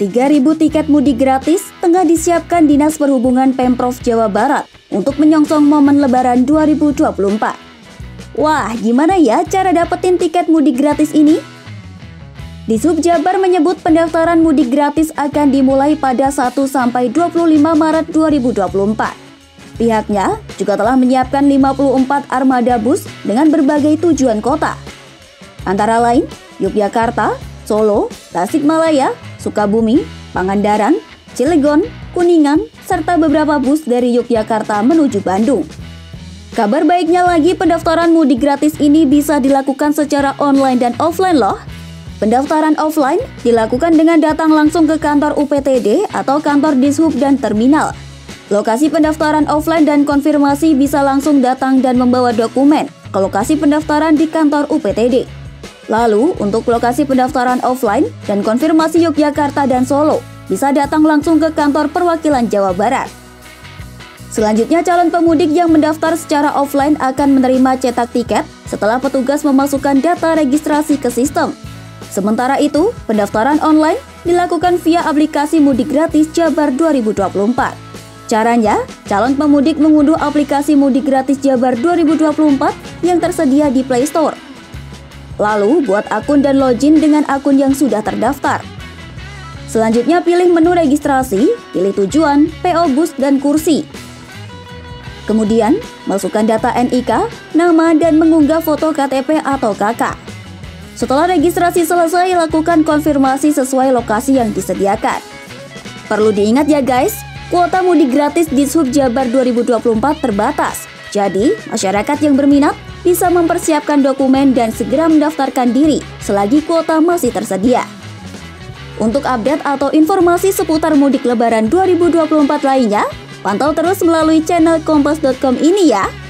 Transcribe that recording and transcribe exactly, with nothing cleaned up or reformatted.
tiga ribu tiket mudik gratis tengah disiapkan Dinas Perhubungan Pemprov Jawa Barat untuk menyongsong momen Lebaran dua ribu dua puluh empat. Wah, gimana ya cara dapetin tiket mudik gratis ini? Dishub Jabar menyebut pendaftaran mudik gratis akan dimulai pada satu sampai dua puluh lima Maret dua ribu dua puluh empat. Pihaknya juga telah menyiapkan lima puluh empat armada bus dengan berbagai tujuan kota. Antara lain, Yogyakarta, Solo, Tasikmalaya, Sukabumi, Pangandaran, Cilegon, Kuningan, serta beberapa bus dari Yogyakarta menuju Bandung. Kabar baiknya lagi, pendaftaran mudik gratis ini bisa dilakukan secara online dan offline loh. Pendaftaran offline dilakukan dengan datang langsung ke kantor U P T D atau kantor Dishub dan terminal. Lokasi pendaftaran offline dan konfirmasi bisa langsung datang dan membawa dokumen ke lokasi pendaftaran di kantor U P T D. Lalu, untuk lokasi pendaftaran offline dan konfirmasi Yogyakarta dan Solo, bisa datang langsung ke kantor perwakilan Jawa Barat. Selanjutnya, calon pemudik yang mendaftar secara offline akan menerima cetak tiket setelah petugas memasukkan data registrasi ke sistem. Sementara itu, pendaftaran online dilakukan via aplikasi Mudik Gratis Jabar dua ribu dua puluh empat. Caranya, calon pemudik mengunduh aplikasi Mudik Gratis Jabar dua ribu dua puluh empat yang tersedia di Play Store. Lalu, buat akun dan login dengan akun yang sudah terdaftar. Selanjutnya, pilih menu registrasi, pilih tujuan, P O bus, dan kursi. Kemudian, masukkan data N I K, nama, dan mengunggah foto K T P atau K K. Setelah registrasi selesai, lakukan konfirmasi sesuai lokasi yang disediakan. Perlu diingat ya guys, kuota mudik gratis di Dishub Jabar dua ribu dua puluh empat terbatas. Jadi, masyarakat yang berminat bisa mempersiapkan dokumen dan segera mendaftarkan diri selagi kuota masih tersedia. Untuk update atau informasi seputar mudik Lebaran dua ribu dua puluh empat lainnya, pantau terus melalui channel kompas dot com ini ya.